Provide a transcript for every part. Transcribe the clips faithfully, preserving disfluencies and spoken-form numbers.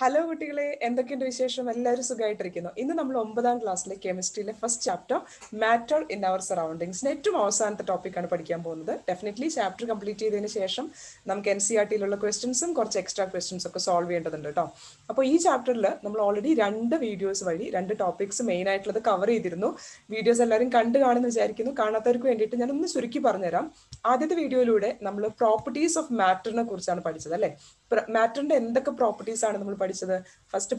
Hello, Kutikale, and the Kindisham and Larisugai Trikino. In the number Ombadan class like chemistry, the first chapter, matter in our surroundings. Net to mouse and the topic and Padikam. Definitely, chapter complete the initiation. Nam N C R T questions and extra questions of solve under the top. Upon each chapter, number already run the videos, run the topics, main at the cover either no videos are learning Kandagan and the Jarkino, Kanathurku and it in the Suriki Parnera. Other the video lude, number properties of matter and Kursana Matter and the properties are First,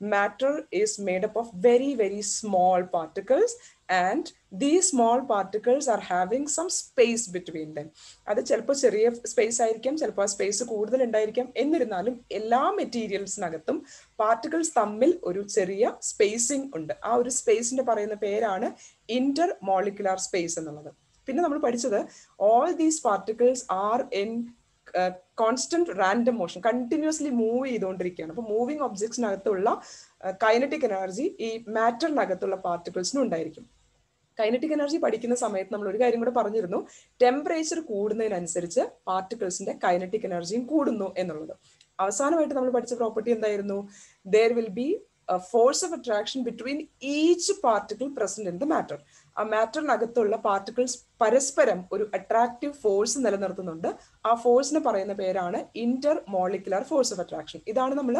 matter is made up of very, very small particles, and these small particles are having some space between them. That is, chelpo cheriya space aayirikkam, chelpo space koodal undayirikkam, ennirunnalum ella materials nagathum particles thammil oru cheriya spacing undu. Aa oru space inde parayunna perana intermolecular space ennallathu. Pinne nammal padichathu all these particles are in Uh, constant random motion, continuously move ചെയ്തുകൊണ്ടിരിക്കുകയാണ്. അപ്പോൾ moving objects നകത്തുള്ള kinetic energy ഈ matter നകത്തുള്ള particles ഉണ്ടായിരിക്കും. Kinetic energy പഠിക്കുന്ന സമയത്ത് നമ്മൾ ഒരു കാര്യം കൂടി പറഞ്ഞിരുന്നു, temperature കൂടുന്നതിനനുസരിച്ച് particlesന്റെ kinetic energyയും കൂടുന്നു എന്നുള്ളത്. അവസാനമായിട്ട് നമ്മൾ പഠിച്ച property എന്തായിരുന്നു? There will be a force of attraction between each particle present in the matter. A matter nagathulla particles parasparam oru attractive force nilanerthunundu. Aa force nu parayna perana intermolecular force of attraction. Idana nammal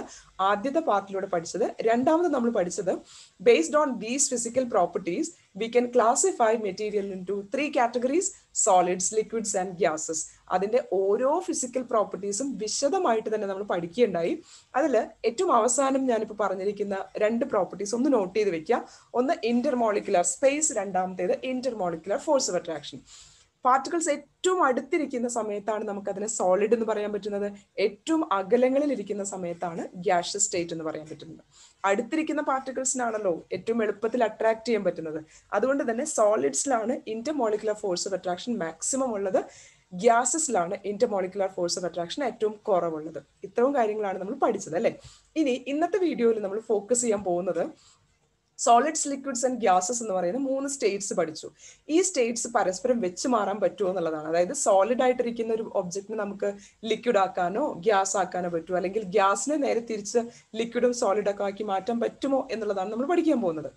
aadyatha partiloda padichadu. Rendamathu nammal padichadu based on these physical properties we can classify material into three categories: solids, liquids and gases. Adinte oro physical properties um vishadamayitte thanne nammal padikkundayi. Adile ettum avasanam njan ippo paranjirikkunna rendu properties onnu note cheyidu vekka. Onnu intermolecular space, രണ്ടാമത്തേത് intermolecular force of attraction. Particles ഏറ്റവും അടുത്തിരിക്കുന്ന സമയത്താണ് നമുക്ക് അതിനെ solid എന്ന് പറയാൻ പറ്റുന്നത്, ഏറ്റവും അകലങ്ങളിൽ ഇരിക്കുന്ന സമയത്താണ് ഗ്യാഷ്യസ് സ്റ്റേറ്റ് എന്ന് പറയാൻ പറ്റുന്നത്. അടുത്തിരിക്കുന്ന പാർട്ടിക്കിൾസിനാണല്ലോ ഏറ്റവും എളുപ്പത്തിൽ അട്രാക്ട് ചെയ്യാൻ പറ്റുന്നത്. അതുകൊണ്ട് തന്നെ സോളിഡ്സിലാണ് intermolecular force of attraction maximum ഉള്ളത്, ഗ്യാസസിലാണ് ഇന്റർമോളിക്കുലർ ഫോഴ്സ് ഓഫ് അട്രാക്ഷൻ ഏറ്റവും കുറവുള്ളത്. ഇത്രയും കാര്യങ്ങളാണ് നമ്മൾ പഠിച്ചത് അല്ലേ. ഇനി ഇന്നത്തെ വീഡിയോയിൽ നമ്മൾ ഫോക്കസ് ചെയ്യാൻ പോകുന്നത് solids, liquids and gases എന്ന് പറയുന്ന മൂന്ന് സ്റ്റേറ്റ്സ് പഠിച്ചു. ഈ സ്റ്റേറ്റ്സ് പരസ്പരം വെച്ച് മാറാൻ പറ്റുമോ എന്നുള്ളതാണ്. അതായത് സോളിഡ് ആയിട്ടിരിക്കുന്ന ഒരു ഒബ്ജക്റ്റിനെ നമുക്ക് ലിക്വിഡ് ആക്കാനോ ഗ്യാസ് ആക്കാനോ പറ്റുമോ, അല്ലെങ്കിൽ ഗ്യാസിനെ നേരെ തിരിച്ച് ലിക്വിഡും സോളിഡൊക്കെ ആക്കി മാറ്റാൻ പറ്റുമോ എന്നുള്ളതാണ് നമ്മൾ പഠിക്കാൻ പോകുന്നത്.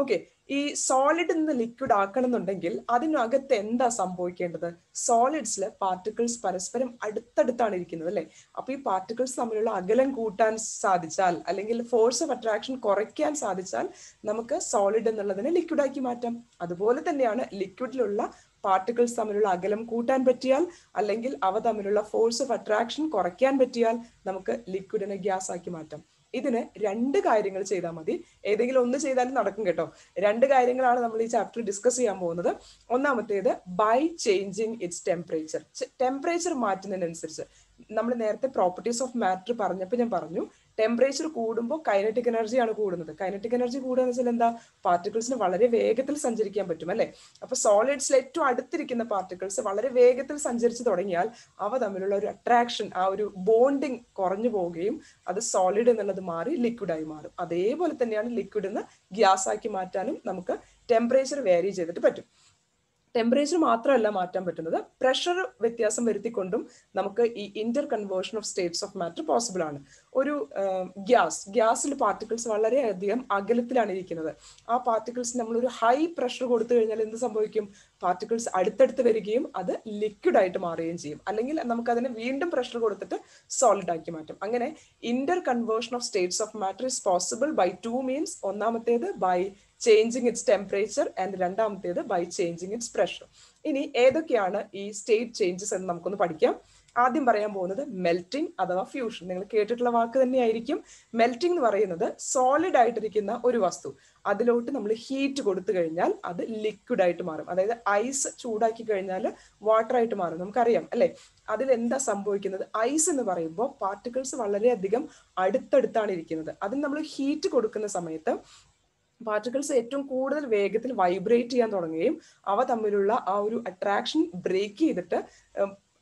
ഓക്കെ, ഈ സോളിഡ് നിന്ന് ലിക്വിഡ് ആക്കണമെന്നുണ്ടെങ്കിൽ അതിനകത്ത് എന്താ സംഭവിക്കേണ്ടത്? സോളിഡ്സിൽ പാർട്ടിക്കിൾസ് പരസ്പരം അടുത്തടുത്താണ് ഇരിക്കുന്നത് അല്ലേ. അപ്പൊ ഈ പാർട്ടിക്കിൾസ് തമ്മിലുള്ള അകലം കൂട്ടാൻ സാധിച്ചാൽ, അല്ലെങ്കിൽ ഫോഴ്സ് ഓഫ് അട്രാക്ഷൻ കുറയ്ക്കാൻ സാധിച്ചാൽ നമുക്ക് സോളിഡ് എന്നുള്ളതിനെ ലിക്വിഡാക്കി മാറ്റാം. അതുപോലെ തന്നെയാണ് ലിക്വിഡിലുള്ള പാർട്ടിക്കിൾസ് തമ്മിലുള്ള അകലം കൂട്ടാൻ പറ്റിയാൽ, അല്ലെങ്കിൽ അവ തമ്മിലുള്ള ഫോഴ്സ് ഓഫ് അട്രാക്ഷൻ കുറയ്ക്കാൻ പറ്റിയാൽ നമുക്ക് ലിക്വിഡിനെ ഗ്യാസ് ആക്കി മാറ്റാം. ഇതിന് രണ്ട് കാര്യങ്ങൾ ചെയ്താൽ മതി. ഏതെങ്കിലും ഒന്ന് ചെയ്താലും നടക്കും കേട്ടോ. രണ്ട് കാര്യങ്ങളാണ് നമ്മൾ ഈ ചാപ്റ്ററിൽ ഡിസ്കസ് ചെയ്യാൻ പോകുന്നത്. ഒന്നാമത്തേത് by changing its temperature. Temperature മാറ്റുന്നതിനനുസരിച്ച്, നമ്മൾ നേരത്തെ പ്രോപ്പർട്ടീസ് ഓഫ് മാറ്റർ പറഞ്ഞപ്പോൾ ഞാൻ പറഞ്ഞു ടെമ്പറേച്ചർ കൂടുമ്പോൾ കൈനറ്റിക് എനർജിയാണ് കൂടുന്നത്. കൈനറ്റിക് എനർജി കൂടുക എന്ന് വെച്ചാൽ എന്താ, പാർട്ടിക്കിൾസിന് വളരെ വേഗത്തിൽ സഞ്ചരിക്കാൻ പറ്റും അല്ലേ. അപ്പൊ സോളിഡ്സിൽ ഏറ്റവും അടുത്തിരിക്കുന്ന പാർട്ടിക്കിൾസ് വളരെ വേഗത്തിൽ സഞ്ചരിച്ച് തുടങ്ങിയാൽ അവ തമ്മിലുള്ള ഒരു അട്രാക്ഷൻ, ആ ഒരു ബോണ്ടിങ് കുറഞ്ഞു പോവുകയും അത് സോളിഡ് എന്നുള്ളത് മാറി ലിക്വിഡായി മാറും. അതേപോലെ തന്നെയാണ് ലിക്വിഡ് എന്ന് ഗ്യാസ് ആക്കി മാറ്റാനും നമുക്ക് ടെമ്പറേച്ചർ വേരി ചെയ്തിട്ട് പറ്റും. ടെമ്പറേച്ചർ മാത്രമല്ല മാറ്റാൻ പറ്റുന്നത്, പ്രഷർ വ്യത്യാസം വരുത്തിക്കൊണ്ടും നമുക്ക് ഈ interconversion of states of matter possible ആണ്. ഒരു ഗ്യാസ് ഗ്യാസിൽ പാർട്ടിക്കിൾസ് വളരെയധികം അകലത്തിലാണ് ഇരിക്കുന്നത്. ആ പാർട്ടിക്കിൾസ് നമ്മളൊരു ഹൈ പ്രഷർ കൊടുത്തു കഴിഞ്ഞാൽ എന്ത് സംഭവിക്കും? പാർട്ടിക്കിൾസ് അടുത്തടുത്ത് വരികയും അത് ലിക്വിഡായിട്ട് മാറുകയും ചെയ്യും. അല്ലെങ്കിൽ നമുക്കതിനെ വീണ്ടും പ്രഷർ കൊടുത്തിട്ട് സോളിഡ് ആക്കി മാറ്റും. അങ്ങനെ interconversion of states of matter is possible by two means. ഒന്നാമത്തേത് by changing its temperature and രണ്ടാമത്തേത് by changing its pressure. ഇനി ഏതൊക്കെയാണ് ഈ സ്റ്റേറ്റ് ചേഞ്ചസ് എന്ന് നമുക്കൊന്ന് പഠിക്കാം. ആദ്യം പറയാൻ പോകുന്നത് മെൽറ്റിംഗ് അഥവാ ഫ്യൂഷൻ. നിങ്ങൾ കേട്ടിട്ടുള്ള വാക്ക് തന്നെയായിരിക്കും. മെൽറ്റിംഗ് എന്ന് പറയുന്നത് സോളിഡ് ആയിട്ടിരിക്കുന്ന ഒരു വസ്തു അതിലോട്ട് നമ്മൾ ഹീറ്റ് കൊടുത്തു കഴിഞ്ഞാൽ അത് ലിക്വിഡായിട്ട് മാറും. അതായത് ഐസ് ചൂടാക്കി കഴിഞ്ഞാൽ വാട്ടറായിട്ട് മാറും, നമുക്കറിയാം അല്ലേ. അതിലെന്താ സംഭവിക്കുന്നത്? ഐസ് എന്ന് പറയുമ്പോൾ പാർട്ടിക്കിൾസ് വളരെയധികം അടുത്തടുത്താണ് ഇരിക്കുന്നത്. അതിന് നമ്മൾ ഹീറ്റ് കൊടുക്കുന്ന സമയത്ത് പാർട്ടിക്കിൾസ് ഏറ്റവും കൂടുതൽ വേഗത്തിൽ വൈബ്രേറ്റ് ചെയ്യാൻ തുടങ്ങുകയും അവ തമ്മിലുള്ള ആ ഒരു അട്രാക്ഷൻ ബ്രേക്ക് ചെയ്തിട്ട്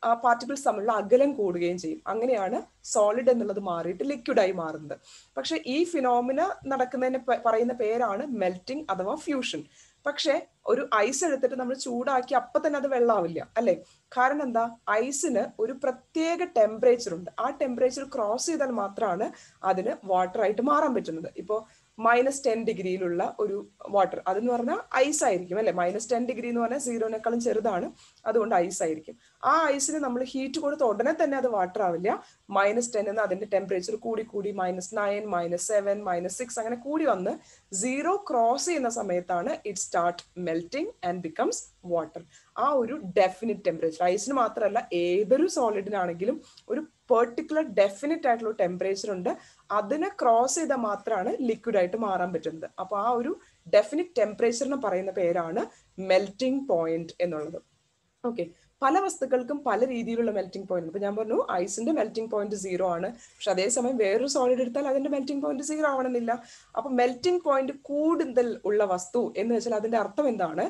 ആ പാർട്ടിക്കിൾസ് തമ്മിലുള്ള അകലം കൂടുകയും ചെയ്യും. അങ്ങനെയാണ് സോളിഡ് എന്നുള്ളത് മാറിയിട്ട് ലിക്വിഡായി മാറുന്നത്. പക്ഷെ ഈ ഫിനോമിന നടക്കുന്നതിന് പറയുന്ന പേരാണ് മെൽറ്റിംഗ് അഥവാ ഫ്യൂഷൻ. പക്ഷെ ഒരു ഐസ് എടുത്തിട്ട് നമ്മൾ ചൂടാക്കി അപ്പൊ തന്നെ അത് വെള്ളാവില്ല അല്ലേ? കാരണം എന്താ, ഐസിന് ഒരു പ്രത്യേക ടെമ്പറേച്ചർ ഉണ്ട്. ആ ടെമ്പറേച്ചർ ക്രോസ് ചെയ്താൽ മാത്രമാണ് അതിന് വാട്ടർ ആയിട്ട് മാറാൻ പറ്റുന്നത്. ഇപ്പോൾ മൈനസ് ടെൻ ഡിഗ്രിയിലുള്ള ഒരു വാട്ടർ അതെന്ന് പറഞ്ഞാൽ ഐസ് ആയിരിക്കും അല്ലെ? മൈനസ് ടെൻ ഡിഗ്രി എന്ന് പറഞ്ഞാൽ സീറോനേക്കാളും ചെറുതാണ്, അതുകൊണ്ട് ഐസ് ആയിരിക്കും. ആ ഐസിന് നമ്മൾ ഹീറ്റ് കൊടുത്ത് ഉടനെ തന്നെ അത് വാട്ടർ ആവില്ല. മൈനസ് ടെൻ എന്ന് അതിന്റെ ടെമ്പറേച്ചർ കൂടി കൂടി minus nine minus seven minus six അങ്ങനെ കൂടി വന്ന് സീറോ ക്രോസ് ചെയ്യുന്ന സമയത്താണ് it start melting and becomes water. ആ ഒരു ഡെഫിനിറ്റ് ടെമ്പറേച്ചർ, ഐസിന് മാത്രമല്ല ഏതൊരു സോളിഡിനാണെങ്കിലും ഒരു പെർട്ടിക്കുലർ ഡെഫിനിറ്റ് ആയിട്ടുള്ള ടെമ്പറേച്ചർ ഉണ്ട്. അതിനെ ക്രോസ് ചെയ്താൽ മാത്രമാണ് ലിക്വിഡ് ആയിട്ട് മാറാൻ പറ്റുന്നത്. അപ്പോൾ ആ ഒരു ഡെഫിനിറ്റ് ടെമ്പറേച്ചറിന് പറയുന്ന പേരാണ് മെൽറ്റിംഗ് പോയിന്റ് എന്നുള്ളത്. ഓക്കെ, പല വസ്തുക്കൾക്കും പല രീതിയിലുള്ള മെൽറ്റിംഗ് പോയിന്റ്. ഇപ്പൊ ഞാൻ പറഞ്ഞു ഐസിന്റെ മെൽറ്റിംഗ് പോയിന്റ് സീറോ ആണ്, പക്ഷെ അതേസമയം വേറൊരു സോളിഡ് എടുത്താൽ അതിന്റെ മെൽറ്റിംഗ് പോയിന്റ് സീറോ ആവണമെന്നില്ല. അപ്പൊ മെൽറ്റിംഗ് പോയിന്റ് കൂടുതൽ ഉള്ള വസ്തു എന്ന് വെച്ചാൽ അതിന്റെ അർത്ഥം എന്താണ്?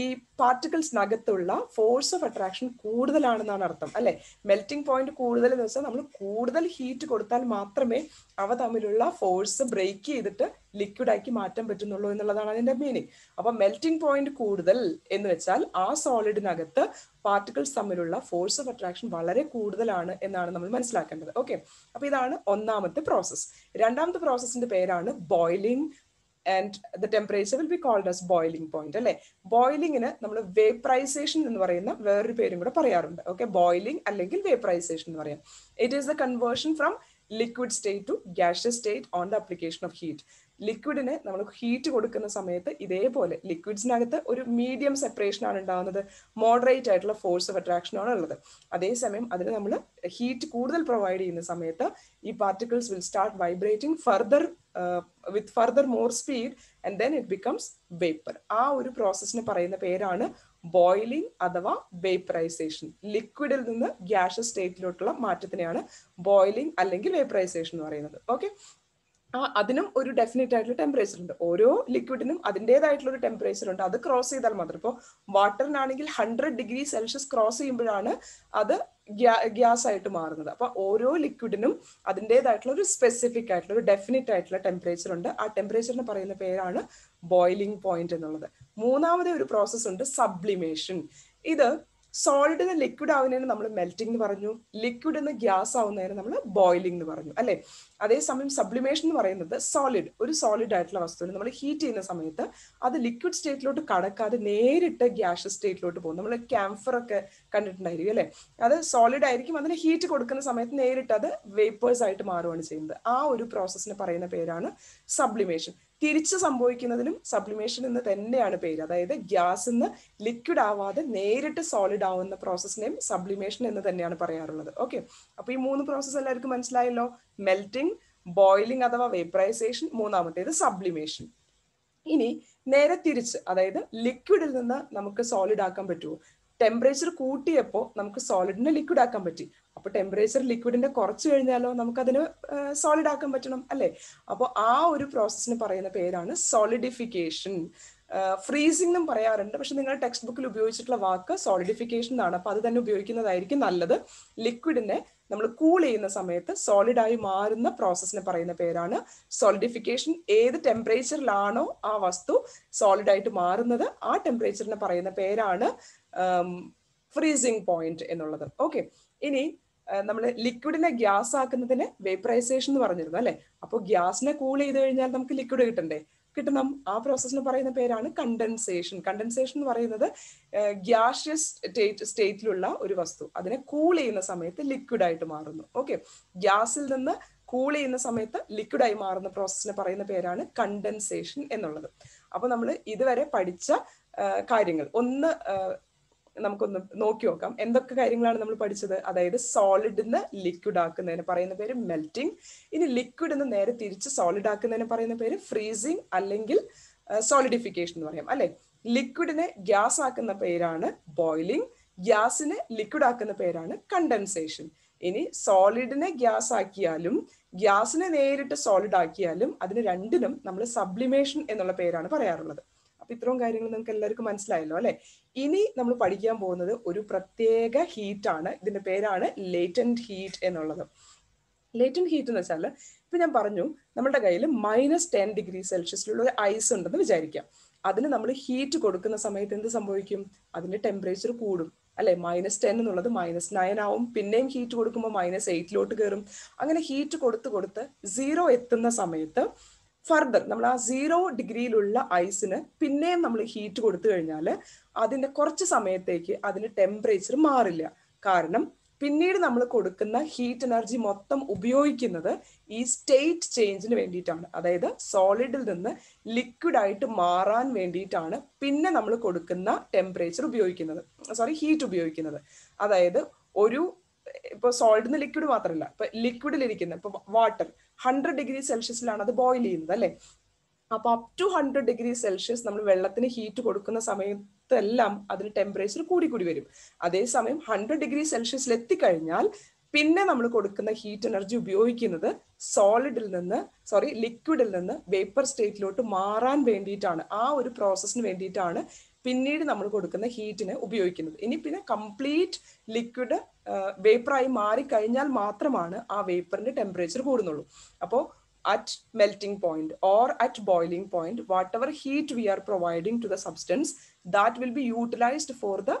ഈ പാർട്ടിക്കിൾസിനകത്തുള്ള ഫോഴ്സ് ഓഫ് അട്രാക്ഷൻ കൂടുതലാണെന്നാണ് അർത്ഥം അല്ലെ? മെൽറ്റിംഗ് പോയിന്റ് കൂടുതൽ എന്ന് വെച്ചാൽ നമ്മൾ കൂടുതൽ ഹീറ്റ് കൊടുത്താൽ മാത്രമേ അവ തമ്മിലുള്ള ഫോഴ്സ് ബ്രേക്ക് ചെയ്തിട്ട് ലിക്വിഡാക്കി മാറ്റാൻ പറ്റുന്നുള്ളൂ എന്നുള്ളതാണ് അതിന്റെ മീനിങ്. അപ്പൊ മെൽറ്റിംഗ് പോയിന്റ് കൂടുതൽ എന്ന് വെച്ചാൽ ആ സോളിഡിനകത്ത് പാർട്ടിക്കിൾസ് തമ്മിലുള്ള ഫോഴ്സ് ഓഫ് അട്രാക്ഷൻ വളരെ കൂടുതലാണ് എന്നാണ് നമ്മൾ മനസ്സിലാക്കേണ്ടത്. ഓക്കെ, അപ്പൊ ഇതാണ് ഒന്നാമത്തെ പ്രോസസ്. രണ്ടാമത്തെ പ്രോസസ്സിന്റെ പേരാണ് boiling. And the temperature will be called as boiling point. അല്ലേ? ബോയിലിങ്ങിന് നമ്മൾ വേപ്പറൈസേഷൻ എന്ന് പറയുന്ന വേറൊരു പേരും കൂടെ പറയാറുണ്ട്. ഓക്കെ, ബോയിലിംഗ് അല്ലെങ്കിൽ വേപ്പറൈസേഷൻ എന്ന് പറയാം. It is the conversion from liquid state to gaseous state on the application of heat. ലിക്വിഡിന് നമ്മൾ ഹീറ്റ് കൊടുക്കുന്ന സമയത്ത് ഇതേപോലെ ലിക്വിഡ്സിനകത്ത് ഒരു മീഡിയം സെപ്പറേഷൻ ആണ് ഉണ്ടാകുന്നത്, മോഡറേറ്റ് ആയിട്ടുള്ള ഫോഴ്സ് ഓഫ് അട്രാക്ഷനാണ് ഉള്ളത്. അതേസമയം അതിന് നമ്മൾ ഹീറ്റ് കൂടുതൽ പ്രൊവൈഡ് ചെയ്യുന്ന സമയത്ത് ഈ particles will start vibrating further with further more speed and then it becomes vapour. ആ ഒരു പ്രോസസ്സിന് പറയുന്ന പേരാണ് ബോയിലിംഗ് അഥവാ വേപ്പറൈസേഷൻ. ലിക്വിഡിൽ നിന്ന് ഗ്യാസ് സ്റ്റേറ്റിലോട്ടുള്ള മാറ്റത്തിനെയാണ് ബോയിലിംഗ് അല്ലെങ്കിൽ വേപ്പറൈസേഷൻ എന്ന് പറയുന്നത്. ഓക്കെ, ആ അതിനും ഒരു ഡെഫിനറ്റ് ആയിട്ടുള്ള ടെമ്പറേച്ചർ ഉണ്ട്. ഓരോ ലിക്വിഡിനും അതിൻ്റെതായിട്ടുള്ള ഒരു ടെമ്പറേച്ചർ ഉണ്ട്. അത് ക്രോസ് ചെയ്താൽ മാത്രം, ഇപ്പോൾ വാട്ടറിനാണെങ്കിൽ ഹൺഡ്രഡ് ഡിഗ്രി സെൽഷ്യസ് ക്രോസ് ചെയ്യുമ്പോഴാണ് അത് ഗ്യാസ് ആയിട്ട് മാറുന്നത്. അപ്പൊ ഓരോ ലിക്വിഡിനും അതിൻ്റെതായിട്ടുള്ള ഒരു സ്പെസിഫിക് ആയിട്ടുള്ള ഒരു ഡെഫിനിറ്റ് ആയിട്ടുള്ള ടെമ്പറേച്ചർ ഉണ്ട്. ആ ടെമ്പറേച്ചറിന് പറയുന്ന പേരാണ് ബോയിലിംഗ് പോയിന്റ് എന്നുള്ളത്. മൂന്നാമത് ഒരു പ്രോസസ് ഉണ്ട്, സബ്ലിമേഷൻ. ഇത് സോളിഡിന് ലിക്വിഡ് ആവുന്നതിന് നമ്മൾ മെൽറ്റിംഗ് എന്ന് പറഞ്ഞു, ലിക്വിഡിന് ഗ്യാസ് ആവുന്നതിന് നമ്മൾ ബോയിലിംഗ് എന്ന് പറഞ്ഞു അല്ലെ? അതേസമയം സബ്ലിമേഷൻ എന്ന് പറയുന്നത് സോളിഡ്, ഒരു സോളിഡ് ആയിട്ടുള്ള വസ്തുവിനെ നമ്മൾ ഹീറ്റ് ചെയ്യുന്ന സമയത്ത് അത് ലിക്വിഡ് സ്റ്റേറ്റിലോട്ട് കടക്കാതെ നേരിട്ട് ഗ്യാസ് സ്റ്റേറ്റിലോട്ട് പോകും. നമ്മൾ ക്യാംഫർ ഒക്കെ കണ്ടിട്ടുണ്ടായിരിക്കും അല്ലെ? അത് സോളിഡ് ആയിരിക്കും, അതിന് ഹീറ്റ് കൊടുക്കുന്ന സമയത്ത് നേരിട്ട് അത് വേപ്പേഴ്സ് ആയിട്ട് മാറുകയാണ് ചെയ്യുന്നത്. ആ ഒരു പ്രോസസ്സിന് പറയുന്ന പേരാണ് സബ്ലിമേഷൻ. തിരിച്ച് സംഭവിക്കുന്നതിനും സബ്ലിമേഷൻ എന്ന് തന്നെയാണ് പേര്. അതായത് ഗ്യാസിൽ നിന്ന് ലിക്വിഡ് ആവാതെ നേരിട്ട് സോളിഡ് ആവുന്ന പ്രോസസ്സിനെയും സബ്ലിമേഷൻ എന്ന് തന്നെയാണ് പറയാറുള്ളത്. ഓക്കെ, അപ്പൊ ഈ മൂന്ന് പ്രോസസ്സ് എല്ലാവർക്കും മനസ്സിലായല്ലോ. മെൽറ്റിംഗ്, ബോയിലിംഗ് അഥവാ വേപ്പറൈസേഷൻ, മൂന്നാമത്തേത് സബ്ലിമേഷൻ. ഇനി നേരെ തിരിച്ച്, അതായത് ലിക്വിഡിൽ നിന്ന് നമുക്ക് സോളിഡ് ആക്കാൻ പറ്റുമോ? ടെമ്പറേച്ചർ കൂട്ടിയപ്പോൾ നമുക്ക് സോളിഡിനെ ലിക്വിഡ് ആക്കാൻ പറ്റി. അപ്പൊ ടെമ്പറേച്ചർ ലിക്വിഡിന്റെ കുറച്ച് കഴിഞ്ഞാലോ നമുക്കതിന് സോളിഡ് ആക്കാൻ പറ്റണം അല്ലെ? അപ്പോൾ ആ ഒരു പ്രോസസ്സിന് പറയുന്ന പേരാണ് സോളിഡിഫിക്കേഷൻ. ഫ്രീസിംഗ് എന്നും പറയാറുണ്ട്, പക്ഷെ നിങ്ങൾ ടെക്സ്റ്റ് ബുക്കിൽ ഉപയോഗിച്ചിട്ടുള്ള വാക്ക് സോളിഡിഫിക്കേഷൻ എന്നാണ്. അപ്പൊ അത് തന്നെ ഉപയോഗിക്കുന്നതായിരിക്കും നല്ലത്. ലിക്വിഡിനെ നമ്മൾ കൂൾ ചെയ്യുന്ന സമയത്ത് സോളിഡായി മാറുന്ന പ്രോസസ്സിന് പറയുന്ന പേരാണ് സോളിഡിഫിക്കേഷൻ. ഏത് ടെമ്പറേച്ചറിലാണോ ആ വസ്തു സോളിഡായിട്ട് മാറുന്നത് ആ ടെമ്പറേച്ചറിന് പറയുന്ന പേരാണ് ഫ്രീസിംഗ് പോയിന്റ് എന്നുള്ളത്. ഓക്കെ, ഇനി നമ്മൾ ലിക്വിഡിനെ ഗ്യാസ് ആക്കുന്നതിന് വേപ്പറൈസേഷൻ എന്ന് പറഞ്ഞിരുന്നു അല്ലെ? അപ്പോൾ ഗ്യാസിനെ കൂൾ ചെയ്ത് കഴിഞ്ഞാൽ നമുക്ക് ലിക്വിഡ് കിട്ടണ്ടേ? കിട്ടണം. ആ പ്രോസസ്സിന് പറയുന്ന പേരാണ് കണ്ടൻസേഷൻ. കണ്ടൻസേഷൻ എന്ന് പറയുന്നത് ഗ്യാഷ്യസ് സ്റ്റേറ്റ് സ്റ്റേറ്റിലുള്ള ഒരു വസ്തു അതിനെ കൂൾ ചെയ്യുന്ന സമയത്ത് ലിക്വിഡായിട്ട് മാറുന്നു. ഓക്കെ, ഗ്യാസിൽ നിന്ന് കൂൾ ചെയ്യുന്ന സമയത്ത് ലിക്വിഡായി മാറുന്ന പ്രോസസ്സിന് പറയുന്ന പേരാണ് കണ്ടൻസേഷൻ എന്നുള്ളത്. അപ്പൊ നമ്മൾ ഇതുവരെ പഠിച്ച കാര്യങ്ങൾ ഒന്ന് നമുക്കൊന്ന് നോക്കി നോക്കാം. എന്തൊക്കെ കാര്യങ്ങളാണ് നമ്മൾ പഠിച്ചത്? അതായത് സോളിഡിന് ലിക്വിഡ് ആക്കുന്നതിന് പറയുന്ന പേര് മെൽറ്റിംഗ്. ഇനി ലിക്വിഡിന് നേരെ തിരിച്ച് സോളിഡ് ആക്കുന്നതിന് പറയുന്ന പേര് ഫ്രീസിംഗ് അല്ലെങ്കിൽ സോളിഡിഫിക്കേഷൻ എന്ന് പറയാം അല്ലെ? ലിക്വിഡിനെ ഗ്യാസ് ആക്കുന്ന പേരാണ് ബോയിലിംഗ്, ഗ്യാസിനെ ലിക്വിഡ് ആക്കുന്ന പേരാണ് കണ്ടൻസേഷൻ. ഇനി സോളിഡിനെ ഗ്യാസ് ആക്കിയാലും ഗ്യാസിനെ നേരിട്ട് സോളിഡ് ആക്കിയാലും അതിന് രണ്ടിനും നമ്മൾ സബ്ലിമേഷൻ എന്നുള്ള പേരാണ് പറയാറുള്ളത്. ഇത്രയും കാര്യങ്ങൾ നിങ്ങൾക്ക് എല്ലാവർക്കും മനസ്സിലായല്ലോ അല്ലെ? ഇനി നമ്മൾ പഠിക്കാൻ പോകുന്നത് ഒരു പ്രത്യേക ഹീറ്റ് ആണ്. ഇതിന്റെ പേരാണ് ലേറ്റന്റ് ഹീറ്റ് എന്നുള്ളത്. ലേറ്റന്റ് ഹീറ്റ് എന്ന് വെച്ചാൽ ഇപ്പൊ ഞാൻ പറഞ്ഞു നമ്മുടെ കയ്യിൽ മൈനസ് ടെൻ ഡിഗ്രി സെൽഷ്യസിലുള്ള ഒരു ഐസ് ഉണ്ടെന്ന് വിചാരിക്കാം. അതിന് നമ്മൾ ഹീറ്റ് കൊടുക്കുന്ന സമയത്ത് എന്ത് സംഭവിക്കും? അതിന്റെ ടെമ്പറേച്ചർ കൂടും അല്ലെ? മൈനസ് ടെൻ എന്നുള്ളത് മൈനസ് നയൻ ആവും, പിന്നെയും ഹീറ്റ് കൊടുക്കുമ്പോൾ മൈനസ് എയ്റ്റിലോട്ട് കയറും. അങ്ങനെ ഹീറ്റ് കൊടുത്ത് കൊടുത്ത് സീറോ എത്തുന്ന സമയത്ത് ഫർദർ നമ്മൾ ആ സീറോ ഡിഗ്രിയിലുള്ള ഐസിന് പിന്നെയും നമ്മൾ ഹീറ്റ് കൊടുത്തു കഴിഞ്ഞാൽ അതിൻ്റെ കുറച്ച് സമയത്തേക്ക് അതിൻ്റെ ടെമ്പറേച്ചർ മാറില്ല. കാരണം പിന്നീട് നമ്മൾ കൊടുക്കുന്ന ഹീറ്റ് എനർജി മൊത്തം ഉപയോഗിക്കുന്നത് ഈ സ്റ്റേറ്റ് ചേഞ്ചിന് വേണ്ടിയിട്ടാണ്. അതായത് സോളിഡിൽ നിന്ന് ലിക്വിഡായിട്ട് മാറാൻ വേണ്ടിയിട്ടാണ് പിന്നെ നമ്മൾ കൊടുക്കുന്ന ടെമ്പറേച്ചർ ഉപയോഗിക്കുന്നത്, സോറി ഹീറ്റ് ഉപയോഗിക്കുന്നത്. അതായത് ഒരു ഇപ്പൊ സോളിഡിൽ നിന്ന് ലിക്വിഡ് മാത്രമല്ല, ഇപ്പൊ ലിക്വിഡിലിരിക്കുന്ന ഇപ്പൊ വാട്ടർ ഹൺഡ്രഡ് ഡിഗ്രി സെൽഷ്യസിലാണ് അത് ബോയിൽ ചെയ്യുന്നത് അല്ലെ? അപ്പൊ up to hundred degree Celsius നമ്മൾ വെള്ളത്തിന് ഹീറ്റ് കൊടുക്കുന്ന സമയത്തെല്ലാം അതിന് ടെമ്പറേച്ചർ കൂടി കൂടി വരും. അതേസമയം ഹൺഡ്രഡ് ഡിഗ്രി സെൽഷ്യസിൽ എത്തിക്കഴിഞ്ഞാൽ പിന്നെ നമ്മൾ കൊടുക്കുന്ന ഹീറ്റ് എനർജി ഉപയോഗിക്കുന്നത് സോളിഡിൽ നിന്ന് സോറി ലിക്വിഡിൽ നിന്ന് വേപ്പർ സ്റ്റേറ്റിലോട്ട് മാറാൻ വേണ്ടിയിട്ടാണ്. ആ ഒരു പ്രോസസ്സിന് വേണ്ടിയിട്ടാണ് പിന്നീട് നമ്മൾ കൊടുക്കുന്ന ഹീറ്റിന് ഉപയോഗിക്കുന്നത്. ഇനി പിന്നെ കംപ്ലീറ്റ് ലിക്വിഡ് വേപ്പറായി മാറിക്കഴിഞ്ഞാൽ മാത്രമാണ് ആ വേപ്പറിന്റെ ടെമ്പറേച്ചർ കൂടുന്നുള്ളൂ. അപ്പോൾ at melting point or at boiling point whatever heat we are providing to the substance that will be utilized for the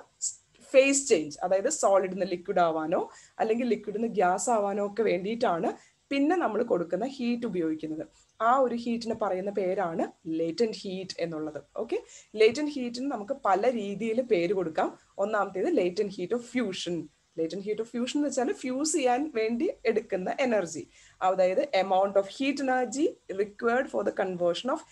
phase change. അതായത് സോളിഡിൽ നിന്ന് ലിക്വിഡ് ആവാനോ അല്ലെങ്കിൽ ലിക്വിഡിൽ നിന്ന് ഗ്യാസ് ആവാനോ ഒക്കെ വേണ്ടിയിട്ടാണ് പിന്നെ നമ്മൾ കൊടുക്കുന്ന ഹീറ്റ് ഉപയോഗിക്കുന്നത്. ആ ഒരു ഹീറ്റിന് പറയുന്ന പേരാണ് ലേറ്റന്റ് ഹീറ്റ് എന്നുള്ളത്. ഓക്കെ, ലേറ്റന്റ് ഹീറ്റിന് നമുക്ക് പല രീതിയിൽ പേര് കൊടുക്കാം. ഒന്നാമത്തേത് latent heat of fusion. Latent heat of fusion എന്ന് വെച്ചാൽ ഫ്യൂസ് ചെയ്യാൻ വേണ്ടി എടുക്കുന്ന എനർജി. അതായത് amount of heat energy required for the conversion of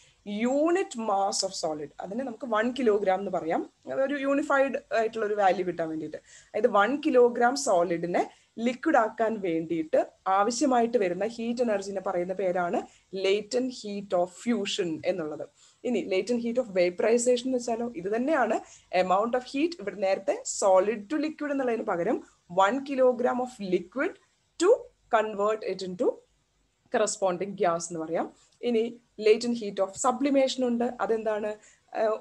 unit mass of solid. അതിനെ നമുക്ക് വൺ കിലോഗ്രാം എന്ന് പറയാം, ഒരു യൂണിഫൈഡ് ആയിട്ടുള്ള ഒരു വാല്യൂ കിട്ടാൻ വേണ്ടിയിട്ട്. അതായത് വൺ കിലോഗ്രാം സോളിഡിനെ ലിക്വിഡ് ആക്കാൻ വേണ്ടിയിട്ട് ആവശ്യമായിട്ട് വരുന്ന ഹീറ്റ് എനർജിനെ പറയുന്ന പേരാണ് ലേറ്റന്റ് ഹീറ്റ് ഓഫ് ഫ്യൂഷൻ എന്നുള്ളത്. ഇനി ലേറ്റന്റ് ഹീറ്റ് ഓഫ് വേപ്പറൈസേഷൻ എന്ന് വെച്ചാലോ, ഇത് തന്നെയാണ് എമൗണ്ട് ഓഫ് ഹീറ്റ്. ഇവിടെ നേരത്തെ സോളിഡ് ടു ലിക്വിഡ് എന്നുള്ളതിന് പകരം one kilogram of liquid to convert it into corresponding gas എന്ന് പറയാം. ഇനി ലേറ്റന്റ് ഹീറ്റ് ഓഫ് സബ്ലിമേഷൻ ഉണ്ട്. അതെന്താണ്?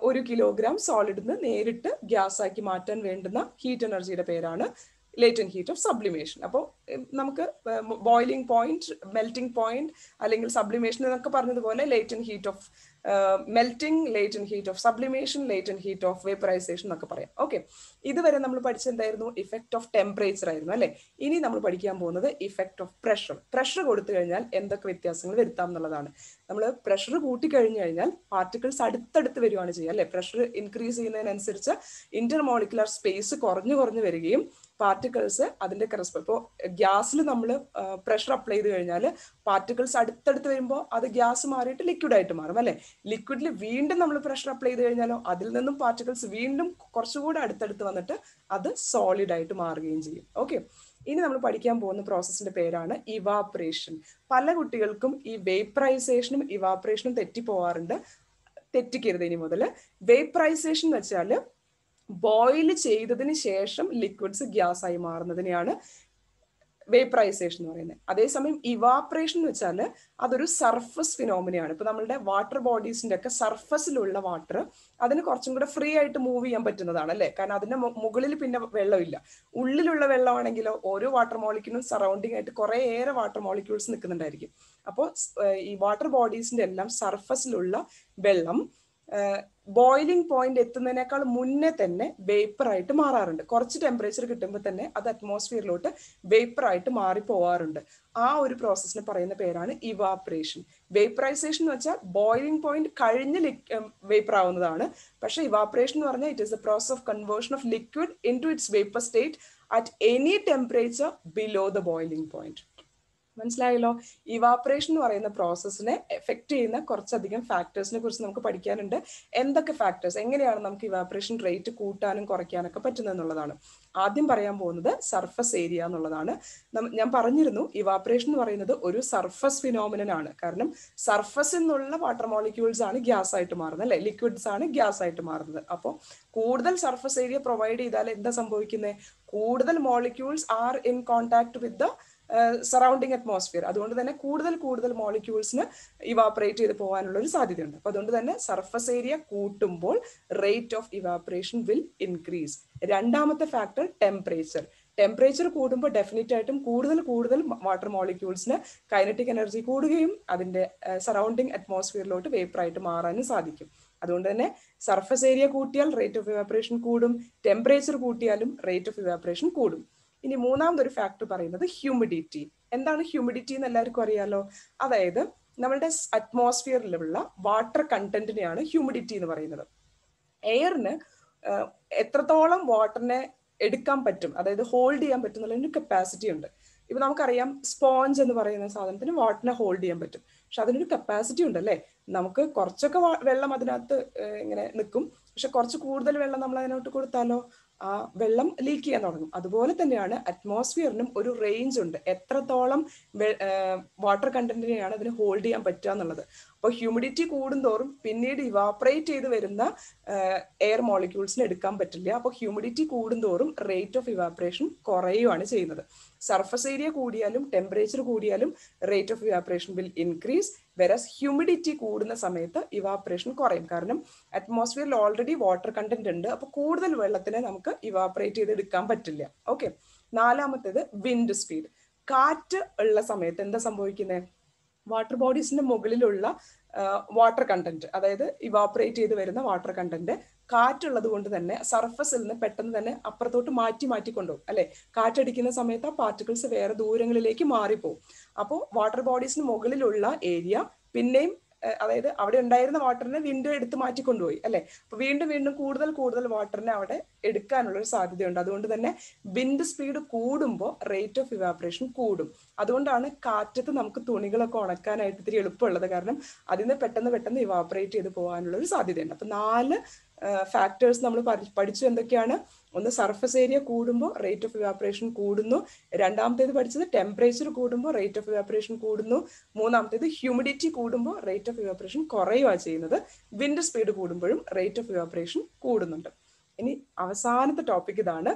ഒരു കിലോഗ്രാം സോളിഡിൽ നിന്ന് നേരിട്ട് ഗ്യാസ് ആക്കി മാറ്റാൻ വേണ്ടുന്ന ഹീറ്റ് എനർജിയുടെ പേരാണ് ലേറ്റന്റ് ഹീറ്റ് ഓഫ് സബ്ലിമേഷൻ. അപ്പോൾ നമുക്ക് ബോയിലിംഗ് പോയിന്റ്, മെൽറ്റിംഗ് പോയിന്റ് അല്ലെങ്കിൽ സബ്ലിമേഷൻ എന്നൊക്കെ പറഞ്ഞതുപോലെ latent heat of melting, latent heat of sublimation, latent heat of vaporisation എന്നൊക്കെ പറയാം. ഓക്കെ, ഇതുവരെ നമ്മൾ പഠിച്ചെന്തായിരുന്നു? ഇഫക്റ്റ് ഓഫ് ടെമ്പറേച്ചർ ആയിരുന്നു അല്ലെ? ഇനി നമ്മൾ പഠിക്കാൻ പോകുന്നത് ഇഫക്റ്റ് ഓഫ് പ്രഷർ. പ്രഷർ കൊടുത്തു കഴിഞ്ഞാൽ എന്തൊക്കെ വ്യത്യാസങ്ങൾ വരുത്താം എന്നുള്ളതാണ്. നമ്മൾ പ്രഷർ കൂട്ടിക്കഴിഞ്ഞു കഴിഞ്ഞാൽ പാർട്ടിക്കിൾസ് അടുത്തടുത്ത് വരികയാണ് ചെയ്യുക അല്ലെ? പ്രഷർ ഇൻക്രീസ് ചെയ്യുന്നതിനനുസരിച്ച് ഇന്റർമോളിക്കുലർ സ്പേസ് കുറഞ്ഞു കുറഞ്ഞു വരികയും പാർട്ടിക്കിൾസ് അതിന്റെ കറസ്പോ ഇപ്പോൾ ഗ്യാസിൽ നമ്മൾ പ്രഷർ അപ്ലൈ ചെയ്ത് കഴിഞ്ഞാൽ പാർട്ടിക്കിൾസ് അടുത്തടുത്ത് വരുമ്പോൾ അത് ഗ്യാസ് മാറിയിട്ട് ലിക്വിഡായിട്ട് മാറും അല്ലെ? ലിക്വിഡിൽ വീണ്ടും നമ്മൾ പ്രഷർ അപ്ലൈ ചെയ്ത് കഴിഞ്ഞാലോ അതിൽ നിന്നും പാർട്ടിക്കിൾസ് വീണ്ടും കുറച്ചുകൂടെ അടുത്തടുത്ത് വന്നിട്ട് അത് സോളിഡ് ആയിട്ട് മാറുകയും ചെയ്യും. ഓക്കെ, ഇനി നമ്മൾ പഠിക്കാൻ പോകുന്ന പ്രോസസ്സിന്റെ പേരാണ് ഇവാപറേഷൻ. പല കുട്ടികൾക്കും ഈ വേപ്പറൈസേഷനും ഇവാപറേഷനും തെറ്റിപ്പോവാറുണ്ട്. തെറ്റിക്കരുത് ഇനി മുതൽ. വേപ്പറൈസേഷൻ എന്ന് വെച്ചാൽ ബോയിൽ ചെയ്തതിന് ശേഷം ലിക്വിഡ്സ് ഗ്യാസ് ആയി മാറുന്നതിനെയാണ് വേപ്പറൈസേഷൻ എന്ന് പറയുന്നത്. അതേസമയം ഇവാപറേഷൻ എന്ന് വെച്ചാൽ അതൊരു സർഫസ് ഫിനോമിനയാണ്. ഇപ്പൊ നമ്മളുടെ വാട്ടർ ബോഡീസിന്റെ ഒക്കെ സർഫസിലുള്ള വാട്ടർ അതിന് കുറച്ചും കൂടെ ഫ്രീ ആയിട്ട് മൂവ് ചെയ്യാൻ പറ്റുന്നതാണ് അല്ലെ? കാരണം അതിന്റെ മുകളിൽ പിന്നെ വെള്ളമില്ല. ഉള്ളിലുള്ള വെള്ളമാണെങ്കിലോ ഓരോ വാട്ടർ മോളിക്യൂളും സറൗണ്ടിങ് ആയിട്ട് കുറെ ഏറെ വാട്ടർ മോളിക്യൂൾസ് നിൽക്കുന്നുണ്ടായിരിക്കും. അപ്പോൾ ഈ വാട്ടർ ബോഡീസിന്റെ എല്ലാം സർഫസിലുള്ള വെള്ളം ബോയിലിംഗ് പോയിന്റ് എത്തുന്നതിനേക്കാൾ മുന്നേ തന്നെ വേപ്പറായിട്ട് മാറാറുണ്ട്. കുറച്ച് ടെമ്പറേച്ചർ കിട്ടുമ്പോൾ തന്നെ അത് അറ്റ്മോസ്ഫിയറിലോട്ട് വേപ്പറായിട്ട് മാറിപ്പോവാറുണ്ട്. ആ ഒരു പ്രോസസ്സിന് പറയുന്ന പേരാണ് ഇവാപറേഷൻ. വേപ്പറൈസേഷൻ എന്ന് വെച്ചാൽ ബോയിലിംഗ് പോയിന്റ് കഴിഞ്ഞ് വേപ്പർ ആവുന്നതാണ്. പക്ഷെ ഇവാപറേഷൻ എന്ന് പറഞ്ഞാൽ it is the process of conversion of liquid into its vapour state at any temperature below the boiling point. മനസ്സിലായല്ലോ? ഇവാപറേഷൻ എന്ന് പറയുന്ന പ്രോസസ്സിനെ എഫക്ട് ചെയ്യുന്ന കുറച്ചധികം ഫാക്ടേഴ്സിനെ കുറിച്ച് നമുക്ക് പഠിക്കാനുണ്ട്. എന്തൊക്കെ ഫാക്ടേഴ്സ്, എങ്ങനെയാണ് നമുക്ക് ഇവാപറേഷൻ റേറ്റ് കൂട്ടാനും കുറയ്ക്കാനൊക്കെ പറ്റുന്നത് എന്നുള്ളതാണ്. ആദ്യം പറയാൻ പോകുന്നത് സർഫസ് ഏരിയ എന്നുള്ളതാണ്. ഞാൻ പറഞ്ഞിരുന്നു ഇവാപറേഷൻ എന്ന് പറയുന്നത് ഒരു സർഫസ് ഫിനോമിനൻ ആണ്. കാരണം സർഫസിൽ നിന്നുള്ള വാട്ടർ മോളിക്യൂൾസ് ആണ് ഗ്യാസ് ആയിട്ട് മാറുന്നത് അല്ലെ? ലിക്വിഡ്സ് ആണ് ഗ്യാസ് ആയിട്ട് മാറുന്നത്. അപ്പോൾ കൂടുതൽ സർഫസ് ഏരിയ പ്രൊവൈഡ് ചെയ്താൽ എന്താ സംഭവിക്കുന്നത്? കൂടുതൽ molecules are in contact with the surrounding atmosphere. അതുകൊണ്ട് തന്നെ കൂടുതൽ കൂടുതൽ മോളിക്യൂൾസിന് ഇവാപറേറ്റ് ചെയ്ത് പോകാനുള്ള ഒരു സാധ്യതയുണ്ട്. അപ്പൊ അതുകൊണ്ട് തന്നെ സർഫസ് ഏരിയ കൂട്ടുമ്പോൾ rate of evaporation will increase. രണ്ടാമത്തെ ഫാക്ടർ ടെമ്പറേച്ചർ. ടെമ്പറേച്ചർ കൂടുമ്പോൾ ഡെഫിനറ്റ് ആയിട്ടും കൂടുതൽ കൂടുതൽ വാട്ടർ മോളിക്യൂൾസിന് കൈനറ്റിക് എനർജി കൂടുകയും അതിന്റെ സറൗണ്ടിങ് അറ്റ്മോസ്ഫിയറിലോട്ട് വേപ്പറായിട്ട് മാറാനും സാധിക്കും. അതുകൊണ്ട് തന്നെ സർഫസ് ഏരിയ കൂട്ടിയാൽ റേറ്റ് ഓഫ് ഇവാപറേഷൻ കൂടും, ടെമ്പറേച്ചർ കൂട്ടിയാലും റേറ്റ് ഓഫ് ഇവാപറേഷൻ കൂടും. ഇനി മൂന്നാമത്തെ ഒരു ഫാക്ടർ പറയുന്നത് ഹ്യൂമിഡിറ്റി. എന്താണ് ഹ്യൂമിഡിറ്റി എന്ന് എല്ലാവർക്കും അറിയാലോ. അതായത് നമ്മളുടെ അറ്റ്മോസ്ഫിയറിലുള്ള വാട്ടർ കണ്ടന്റിനെയാണ് ഹ്യൂമിഡിറ്റി എന്ന് പറയുന്നത്. എയറിന് എത്രത്തോളം വാട്ടറിനെ എടുക്കാൻ പറ്റും, അതായത് ഹോൾഡ് ചെയ്യാൻ പറ്റും എന്നുള്ളൊരു കപ്പാസിറ്റി ഉണ്ട്. ഇപ്പൊ നമുക്കറിയാം സ്പോഞ്ച് എന്ന് പറയുന്ന സാധനത്തിന് വാട്ടറിനെ ഹോൾഡ് ചെയ്യാൻ പറ്റും, പക്ഷെ അതിനൊരു കപ്പാസിറ്റി ഉണ്ട് അല്ലേ. നമുക്ക് കുറച്ചൊക്കെ വെള്ളം അതിനകത്ത് ഇങ്ങനെ നിൽക്കും, പക്ഷെ കുറച്ച് കൂടുതൽ വെള്ളം നമ്മൾ അതിനോട്ട് കൊടുത്താലോ ആ വെള്ളം ലീക്ക് ചെയ്യാൻ തുടങ്ങും. അതുപോലെ തന്നെയാണ് അറ്റ്മോസ്ഫിയറിനും ഒരു റേഞ്ച് ഉണ്ട്, എത്രത്തോളം വാട്ടർ കണ്ടന്റിനെയാണ് അതിന് ഹോൾഡ് ചെയ്യാൻ പറ്റുക എന്നുള്ളത്. അപ്പോൾ ഹ്യൂമിഡിറ്റി കൂടുന്തോറും പിന്നീട് ഇവാപറേറ്റ് ചെയ്ത് വരുന്ന എയർ മോളിക്യൂൾസിന് എടുക്കാൻ പറ്റില്ല. അപ്പോൾ ഹ്യൂമിഡിറ്റി കൂടുന്തോറും റേറ്റ് ഓഫ് ഇവാപറേഷൻ കുറയുകയാണ് ചെയ്യുന്നത്. സർഫസ് ഏരിയ കൂടിയാലും ടെമ്പറേച്ചർ കൂടിയാലും rate of evaporation will increase, versus humidity കൂടുന്ന സമയത്ത് ഇവാപറേഷൻ കുറയും. കാരണം അറ്റ്മോസ്ഫിയറിൽ ഓൾറെഡി വാട്ടർ കണ്ടന്റ് ഉണ്ട്, അപ്പോൾ കൂടുതൽ വെള്ളത്തിനെ നമുക്ക് ഇവാപറേറ്റ് ചെയ്തെടുക്കാൻ പറ്റില്ല. ഓക്കെ, നാലാമത്തേത് വിൻഡ് സ്പീഡ്. കാറ്റ് ഉള്ള സമയത്ത് എന്താ സംഭവിക്കുന്നത്? വാട്ടർ ബോഡീസിന്റെ മുകളിലുള്ള വാട്ടർ കണ്ടന്റ്, അതായത് ഇവാപറേറ്റ് ചെയ്ത് വരുന്ന വാട്ടർ കണ്ടന്റ് കാറ്റുള്ളത് കൊണ്ട് തന്നെ സർഫസിൽ നിന്ന് പെട്ടെന്ന് തന്നെ അപ്പുറത്തോട്ട് മാറ്റി മാറ്റിക്കൊണ്ടുപോകും അല്ലെ. കാറ്റടിക്കുന്ന സമയത്ത് ആ പാർട്ടിക്കിൾസ് വേറെ ദൂരങ്ങളിലേക്ക് മാറിപ്പോകും. അപ്പോൾ വാട്ടർ ബോഡീസിന് മുകളിലുള്ള ഏരിയ പിന്നെയും, അതായത് അവിടെ ഉണ്ടായിരുന്ന വാട്ടറിനെ വീണ്ടും എടുത്ത് മാറ്റിക്കൊണ്ടുപോയി അല്ലെ. അപ്പൊ വീണ്ടും വീണ്ടും കൂടുതൽ കൂടുതൽ വാട്ടറിനെ അവിടെ എടുക്കാനുള്ള ഒരു സാധ്യതയുണ്ട്. അതുകൊണ്ട് തന്നെ വിൻഡ് സ്പീഡ് കൂടുമ്പോൾ റേറ്റ് ഓഫ് ഇവാപറേഷൻ കൂടും. അതുകൊണ്ടാണ് കാറ്റത്ത് നമുക്ക് തുണികളൊക്കെ ഉണക്കാനായിട്ട് ഇത്തിരി എളുപ്പമുള്ളത്, കാരണം അതിൽ നിന്ന് പെട്ടെന്ന് പെട്ടെന്ന് ഇവാപറേറ്റ് ചെയ്ത് പോകാനുള്ള ഒരു സാധ്യതയുണ്ട്. അപ്പൊ നാല് ഫാക്ടേഴ്സ് നമ്മൾ പഠിച്ചു. എന്തൊക്കെയാണ്? ഒന്ന്, സർഫസ് ഏരിയ കൂടുമ്പോൾ റേറ്റ് ഓഫ് ഇവാപറേഷൻ കൂടുന്നു. രണ്ടാമത്തേത് പഠിച്ചത് ടെമ്പറേച്ചർ കൂടുമ്പോൾ റേറ്റ് ഓഫ് ഇവാപറേഷൻ കൂടുന്നു. മൂന്നാമത്തേത് ഹ്യൂമിഡിറ്റി കൂടുമ്പോൾ റേറ്റ് ഓഫ് ഇവാപറേഷൻ കുറയുകയാണ് ചെയ്യുന്നത്. വിൻഡ് സ്പീഡ് കൂടുമ്പോഴും റേറ്റ് ഓഫ് ഇവാപറേഷൻ കൂടുന്നുണ്ട്. ഇനി അവസാനത്തെ ടോപ്പിക് ഇതാണ്,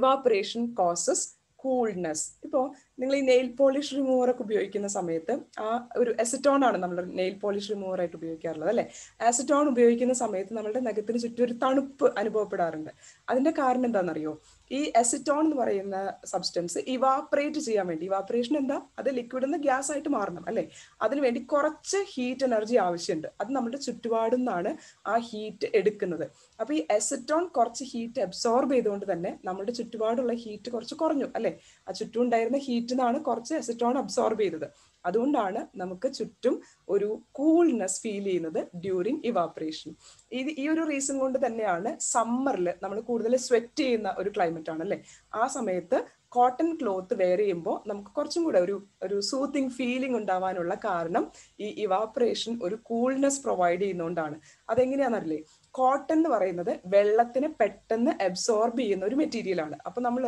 ഇവാപറേഷൻ കോസസ് കൂൾനെസ്. ഇപ്പോൾ നിങ്ങൾ ഈ നെയിൽ പോളിഷ് റിമൂവറൊക്കെ ഉപയോഗിക്കുന്ന സമയത്ത് ആ ഒരു അസിറ്റോൺ ആണ് നമ്മൾ നെയിൽ പോളിഷ് റിമൂവറായിട്ട് ഉപയോഗിക്കാറുള്ളത് അല്ലേ. അസിറ്റോൺ ഉപയോഗിക്കുന്ന സമയത്ത് നമ്മുടെ നഖത്തിന് ചുറ്റും ഒരു തണുപ്പ് അനുഭവപ്പെടാറുണ്ട്. അതിൻ്റെ കാരണം എന്താണെന്നറിയോ? ഈ അസിറ്റോൺ എന്ന് പറയുന്ന സബ്സ്റ്റൻസ് ഇവാപറേറ്റ് ചെയ്യാൻ വേണ്ടി, ഇവാപറേഷൻ എന്താ, അത് ലിക്വിഡിൽ നിന്ന് ഗ്യാസ് ആയിട്ട് മാറണം അല്ലേ. അതിനുവേണ്ടി കുറച്ച് ഹീറ്റ് എനർജി ആവശ്യമുണ്ട്. അത് നമ്മുടെ ചുറ്റുപാടിൽ നിന്നാണ് ആ ഹീറ്റ് എടുക്കുന്നത്. അപ്പോൾ ഈ അസിറ്റോൺ കുറച്ച് ഹീറ്റ് അബ്സോർബ് ചെയ്തുകൊണ്ട് തന്നെ നമ്മുടെ ചുറ്റുപാടുള്ള ഹീറ്റ് കുറച്ച് കുറഞ്ഞു അല്ലേ. ആ ചുറ്റും ഉണ്ടായിരുന്ന ഹീറ്റിൽ നിന്നാണ് കുറച്ച് അസിറ്റോൺ അബ്സോർബ് ചെയ്തത്. അതുകൊണ്ടാണ് നമുക്ക് ചുറ്റും ഒരു കൂൾനെസ് ഫീൽ ചെയ്യുന്നത് ഡ്യൂറിങ് ഇവാപറേഷൻ. ഇത് ഈ ഒരു റീസൺ കൊണ്ട് തന്നെയാണ് സമ്മറിൽ നമ്മൾ കൂടുതൽ സ്വെറ്റ് ചെയ്യുന്ന ഒരു ക്ലൈമറ്റ് ആണ് അല്ലേ. ആ സമയത്ത് കോട്ടൺ ക്ലോത്ത് വെയർ ചെയ്യുമ്പോൾ നമുക്ക് കുറച്ചും കൂടെ ഒരു ഒരു സൂത്തിങ് ഫീലിംഗ് ഉണ്ടാവാനുള്ള കാരണം ഈ ഇവാപറേഷൻ ഒരു കൂൾനെസ് പ്രൊവൈഡ് ചെയ്യുന്നതുകൊണ്ടാണ്. അതെങ്ങനെയാണെന്നറിയില്ലേ, കോട്ടൺ എന്ന് പറയുന്നത് വെള്ളത്തിനെ പെട്ടെന്ന് അബ്സോർബ് ചെയ്യുന്ന ഒരു മെറ്റീരിയലാണ്. അപ്പോൾ നമ്മൾ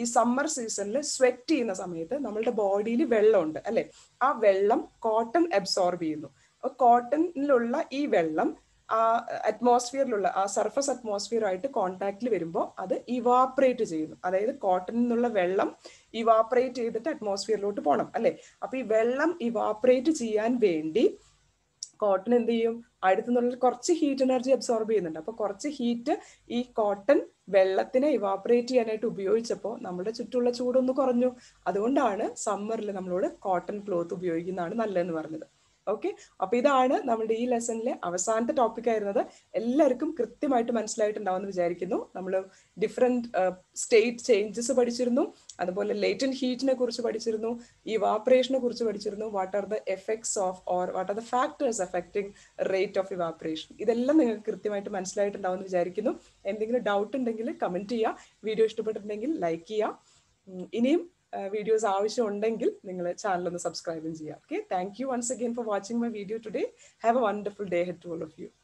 ഈ സമ്മർ സീസണിൽ സ്വെറ്റ് ചെയ്യുന്ന സമയത്ത് നമ്മളുടെ ബോഡിയിൽ വെള്ളമുണ്ട് അല്ലേ. ആ വെള്ളം കോട്ടൺ അബ്സോർബ് ചെയ്യുന്നു. അപ്പോൾ കോട്ടണിലുള്ള ഈ വെള്ളം ആ അറ്റ്മോസ്ഫിയറിലുള്ള ആ സർഫസ് അറ്റ്മോസ്ഫിയറായിട്ട് കോൺടാക്റ്റിൽ വരുമ്പോൾ അത് ഇവാപറേറ്റ് ചെയ്യുന്നു. അതായത് കോട്ടണിൽ നിന്നുള്ള വെള്ളം ഇവാപറേറ്റ് ചെയ്തിട്ട് അറ്റ്മോസ്ഫിയറിലോട്ട് പോകണം അല്ലേ. അപ്പോൾ ഈ വെള്ളം ഇവാപറേറ്റ് ചെയ്യാൻ വേണ്ടി കോട്ടൺ എന്ത് ചെയ്യും, അടുത്തുനിന്നുള്ള കുറച്ച് ഹീറ്റ് എനർജി അബ്സോർബ് ചെയ്യുന്നുണ്ട്. അപ്പോൾ കുറച്ച് ഹീറ്റ് ഈ കോട്ടൺ വെള്ളത്തിനെ ഇവാപറേറ്റ് ചെയ്യാനായിട്ട് ഉപയോഗിച്ചപ്പോൾ നമ്മുടെ ചുറ്റുമുള്ള ചൂടൊന്ന് കുറഞ്ഞു. അതുകൊണ്ടാണ് സമ്മറിൽ നമ്മളോട് കോട്ടൺ ക്ലോത്ത് ഉപയോഗിക്കുന്നതാണ് നല്ലതെന്ന് പറഞ്ഞത്. ഓക്കെ, അപ്പോൾ ഇതാണ് നമ്മുടെ ഈ ലെസണിലെ അവസാനത്തെ ടോപ്പിക് ആയിരുന്നത്. എല്ലാവർക്കും കൃത്യമായിട്ട് മനസ്സിലായിട്ടുണ്ടാവുമെന്ന് വിചാരിക്കുന്നു. നമ്മൾ ഡിഫറെൻറ്റ് സ്റ്റേറ്റ് ചേഞ്ചസ് പഠിച്ചിരുന്നു, അതുപോലെ ലേറ്റന്റ് ഹീറ്റിനെ കുറിച്ച് പഠിച്ചിരുന്നു, ഇവാപറേഷനെ കുറിച്ച് പഠിച്ചിരുന്നു, what are the effects of or what are the factors affecting rate of evaporation. ഇതെല്ലാം നിങ്ങൾക്ക് കൃത്യമായിട്ട് മനസ്സിലായിട്ടുണ്ടാവുമെന്ന് വിചാരിക്കുന്നു. എന്തെങ്കിലും ഡൗട്ട് ഉണ്ടെങ്കിൽ കമൻറ്റ് ചെയ്യുക, വീഡിയോ ഇഷ്ടപ്പെട്ടിട്ടുണ്ടെങ്കിൽ ലൈക്ക് ചെയ്യുക. ഇനിയും വീഡിയോസ് ആവശ്യമുണ്ടെങ്കിൽ നിങ്ങൾ ചാനലൊന്ന് സബ്സ്ക്രൈബും ചെയ്യുക. Okay, thank you once again for watching my video today. Have a wonderful day head to all of U.